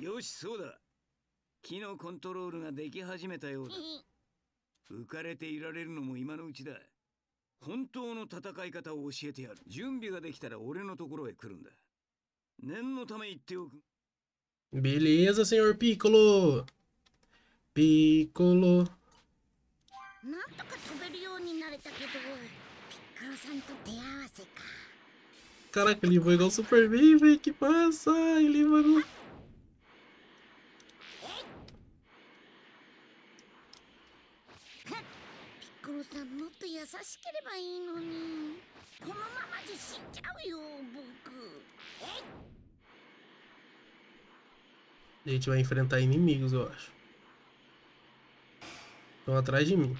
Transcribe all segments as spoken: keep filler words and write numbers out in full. よし、そうだ。木のコントロールができ始めたようだ。浮かれていられるのも今のうちだ。本当の戦い方を教えてやる。準備ができたら俺のところへ来るんだ。念のため言っておく。Beleza, senhor Piccolo. Piccolo. Caraca, ele voa igual super bem, velho. Que passa! Ele voa. A gente vai enfrentar inimigos, eu acho. Estão atrás de mim.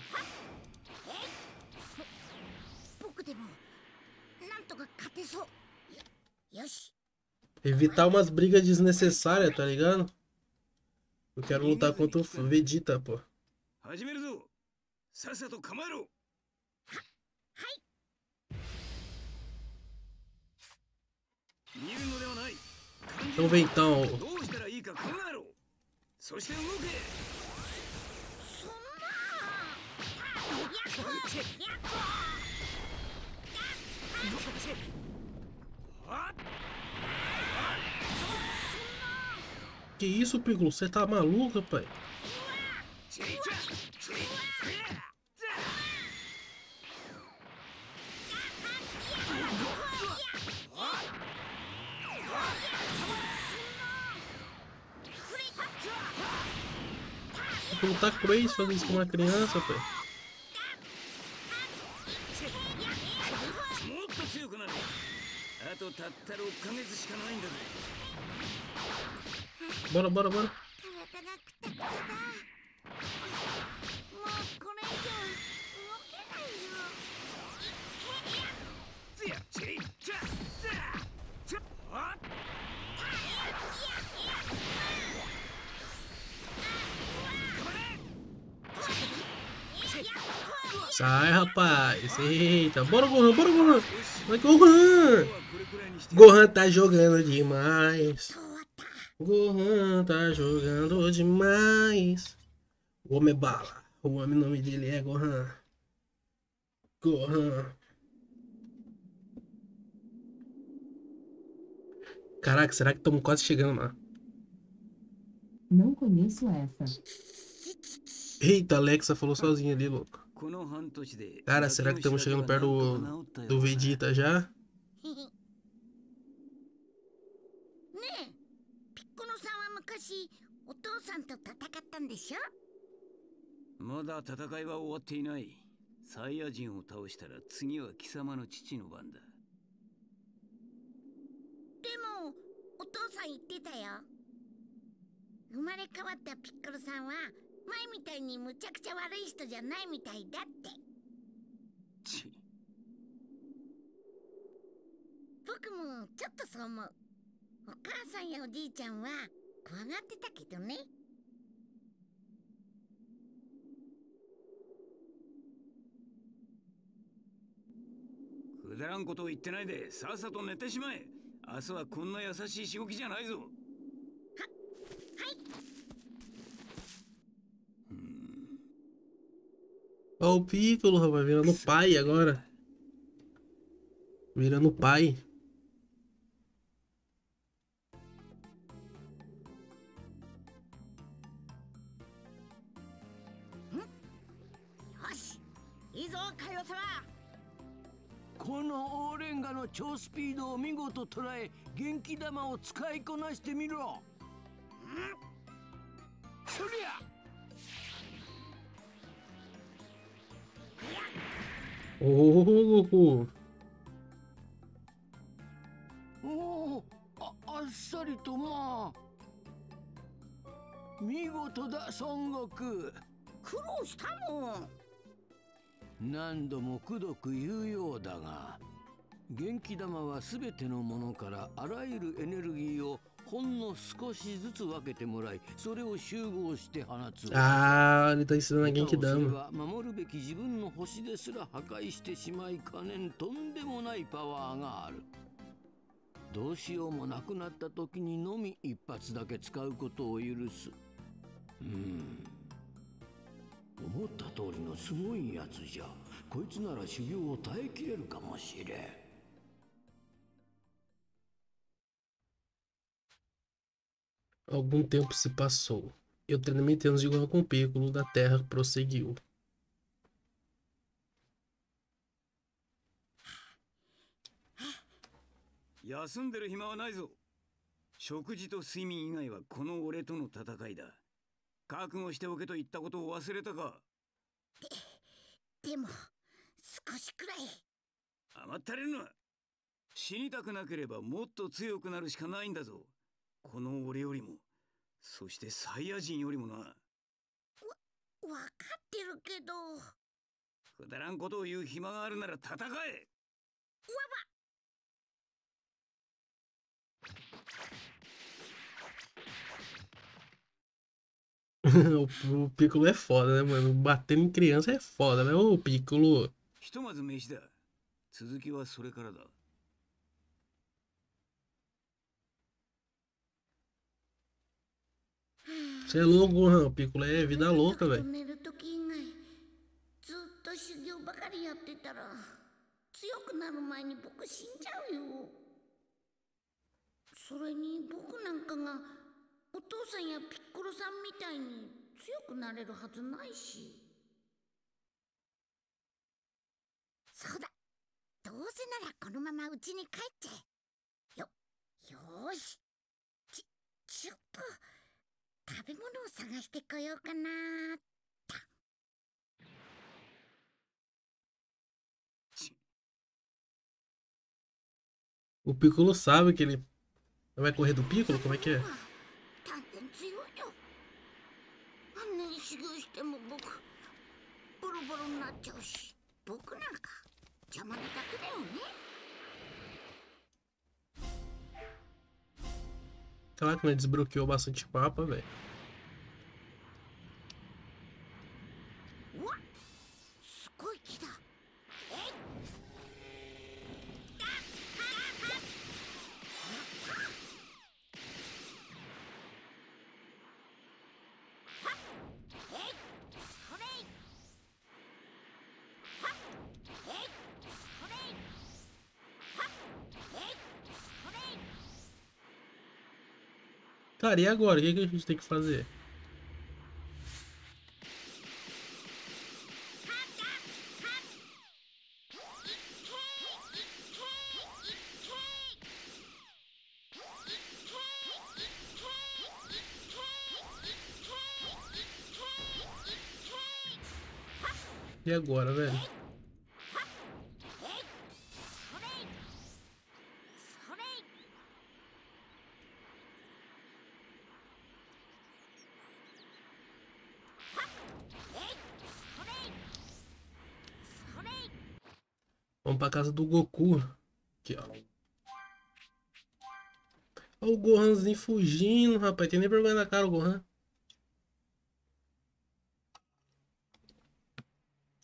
Evitar umas brigas desnecessárias, tá ligado? Eu quero lutar contra o Vegeta, pô. Então vem então. Que isso, Piccolo? Você tá maluco, pai? Não tá cruéis fazer isso com uma criança, pai. Bora, bora, bora. Sai, rapaz. Eita, bora, Gohan, bora, Gohan. Vai, Gohan. Gohan tá jogando demais. Gohan tá jogando demais. O Homem-Bala. O homem, nome dele é Gohan. Gohan. Caraca, será que estamos quase chegando lá? Não conheço essa. Eita, a Alexa falou sozinha ali, louco. Cara, será que estamos chegando perto do, do Vegeta já? Olha o Piccolo, rapaz, virando pai agora. Virando pai. Oh, Goku. Oh, assari to ma. Migoto da, Son Goku. Kurou shita mon. Nando mo kudoku iu you da ga, Genki-Dama wa subete no mono kara araiuru energi o hon no sukoshi zutsu wakete morai, sore o shugou shite hanatsu. Ah, ele tá ensinando a Genki-Dama. どうしようもなくなった時にのみ一発だけ使うことを許す。うん、思った通りのすごいやつじゃ。こいつなら修行を耐えきれるかもしれん。 Algum tempo se passou e o treinamento de Gohan com Piccolo da Terra prosseguiu. O Piccolo é foda, né, mano? Batendo em criança é foda, né? Ô, Piccolo! Você é louco, Gohan. O Piccolo é vida louca, velho. O Piccolo sabe que ele vai correr do Piccolo? Como é que é? Caraca, né? Desbloqueou bastante mapa, velho. Cara, e agora? O que, é que a gente tem que fazer? E agora, velho? Vamos pra casa do Goku. Aqui, ó. Olha o Gohanzinho fugindo, rapaz. Tem nem vergonha na cara o Gohan.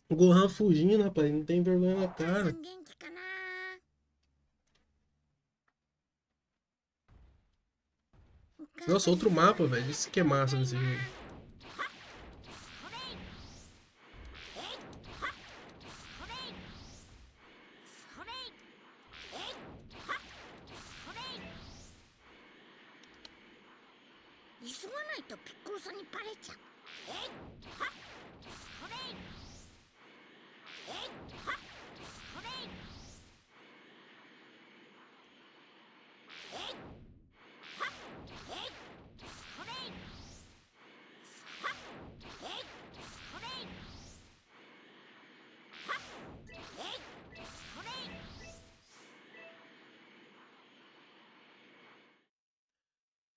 O Gohan fugindo, rapaz. Não tem vergonha na cara. Nossa, outro mapa, velho. Isso que é massa nesse jogo.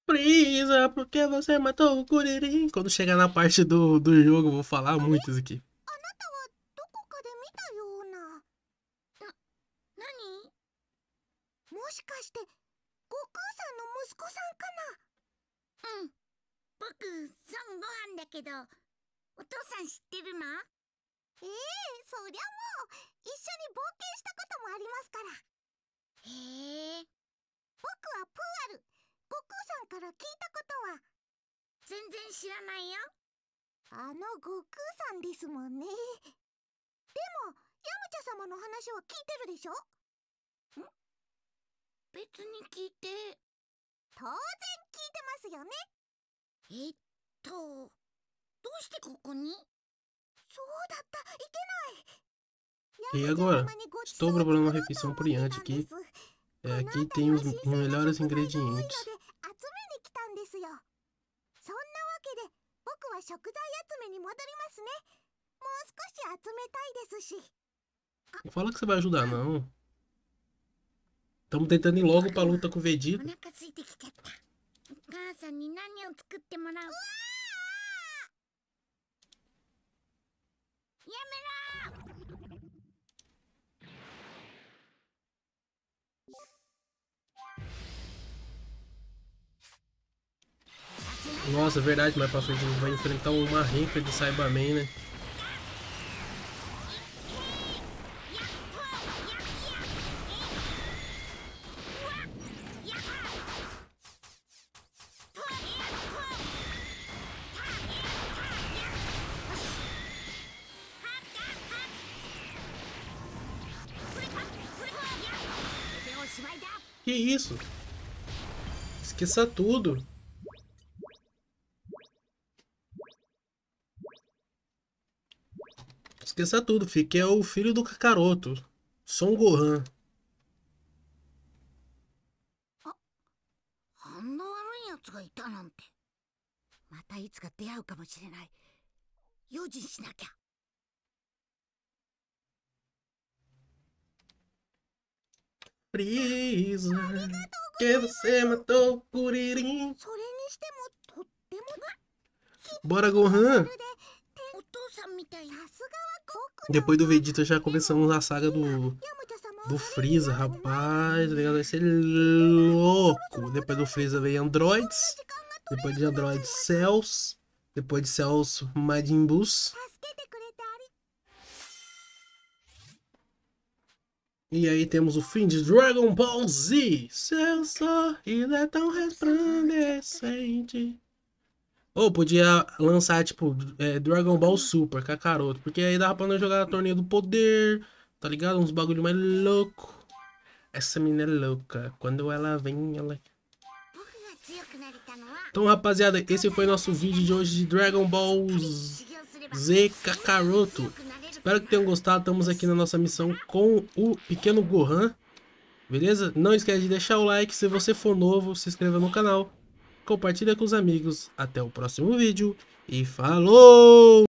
Freeza, por que você matou o Kuririn? Quando chegar na parte do, do jogo, eu vou falar muitos aqui. はプーアル。悟空さんから聞いたことは全然知らないよ。あの悟空さんですもんね。でもヤムチャ様の話は聞いてるでしょ？ん？別に聞いて。当然聞いてますよね。えっと、どうしてここに？そうだった、いけない。E agora? Estou preparando uma refeição por Yanti aqui. É, aqui tem os melhores ingredientes. Não fala que você vai ajudar, não. Estamos tentando ir logo para a luta com o Vegeta. Nossa, é verdade, mas pra frente a gente vai enfrentar uma renca de Saibaman, né? Que isso? Esqueça tudo! Esqueça tudo, fiquei o filho do Kakaroto, Son Gohan. Freeza, que você matou Kuririn. Bora, Gohan. Depois do Vegeta já começamos a saga do, do Freeza, rapaz. O negócio vai ser louco. Depois do Freeza vem Androids. Depois de Androids, Cells. Depois de Cells, Majinbus. E aí temos o fim de Dragon Ball Z. Seu sorriso é tão resplandecente. Ou podia lançar, tipo, é, Dragon Ball Super, Kakaroto. Porque aí dava pra nós jogar a torneio do poder, tá ligado? Uns bagulho mais louco. Essa menina é louca. Quando ela vem, ela... Então, rapaziada, esse foi nosso vídeo de hoje de Dragon Ball Z Kakarot. Espero que tenham gostado. Estamos aqui na nossa missão com o pequeno Gohan. Beleza? Não esquece de deixar o like. Se você for novo, se inscreva no canal. Compartilha com os amigos. Até o próximo vídeo e falou!